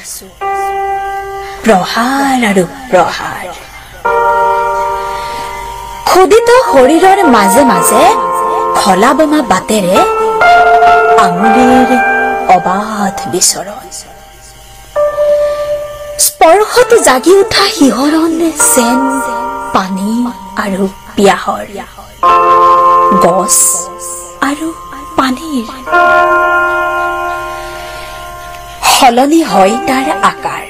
আসুর প্রহার আর প্রহার খুদিত শরীরের মাঝে মাঝে খলা বোমা বাতেরে আঙুলির অবাধ বিচরণ স্পর্শতে জাগি উঠা শিহরণ চেন পানী আৰু পিয়াহৰ গছ আৰু পানীৰ সলনি হয় তাৰ আকাৰ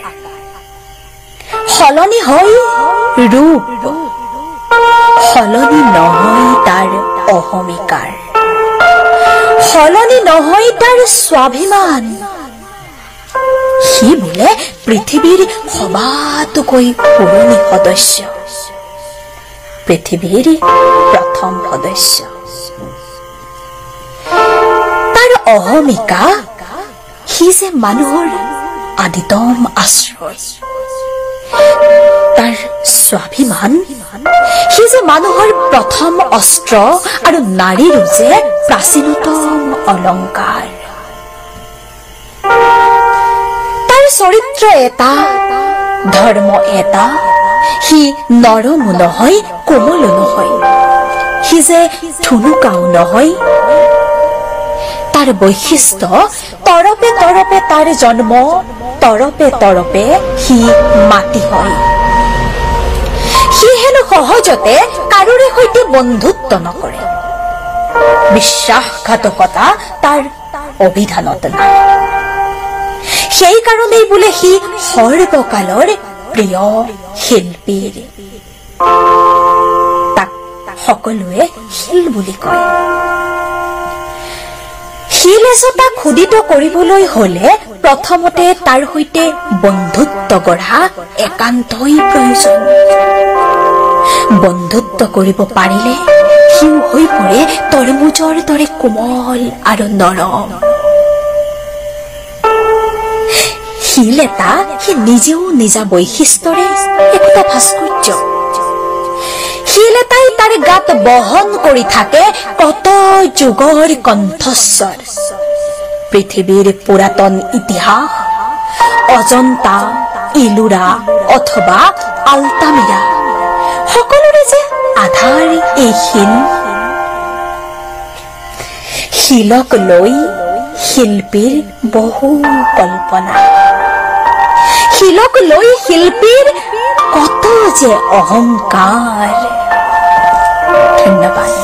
সলনি হয় ৰূপ সলনি নহয় তাৰ অহমিকাৰ সলনি নহয় তাৰ স্বাভিমান সি বোলে পৃথিৱীৰ সবাতোকৈ পুৰণি সদস্য পৃথিৱীৰ প্ৰথম সদস্য তাৰ অহমিকা সি যে মানুহৰ আদিতম আশ্ৰয় তাৰ স্বাভিমান সি যে মানুহৰ প্ৰথম অস্ত্ৰ আৰু নাৰীৰ যে প্ৰাচীনতম অলংকাৰ তাৰ চৰিত্ৰ এটা ধৰ্ম এটা সি নৰমো নহয় কোমলো নহয় সি যে ঠুনুকাও নহয় তাৰ বৈশিষ্ট্য তৰপে তৰপে তাৰ জন্ম তৰপে তৰপে সি মাটি হয় সি হেন সহজতে কাৰোৰে সৈতে বন্ধুত্ব নকৰে বিশ্বাসঘাতকতা তাৰ অভিধানত নাই সেই কাৰণেই বোলে সি সৰ্বকালৰ প্ৰিয় শিল্পী তাক সকলোৱে শিল বুলি কয় শিল এজোপা খুদিত কৰিবলৈ হলে প্ৰথমতে তাৰ সৈতে বন্ধুত্ব গঢ়া একান্তই প্ৰয়োজন বন্ধুত্ব কৰিব পাৰিলে সিও হৈ পৰে তৰমুজৰ দৰে কোমল আৰু নৰম শিল এটা সি নিজেও নিজা বৈশিষ্ট্যৰে একোটা ভাস্কৰ্য শিল এটাই তাৰ গাত বহন কৰি থাকে কত যুগৰ কণ্ঠস্বৰ পৃথিৱীৰ পুৰাতন ইতিহাস অজন্তা ইলোৰা অথবা আলতামিৰা সকলোৰে যে আধাৰ এই শিল শিলক লৈ শিল্পীৰ বহু কল্পনা শিলক লৈ শিল্পীৰ কত যে অহংকাৰ। ধন্যবাদ।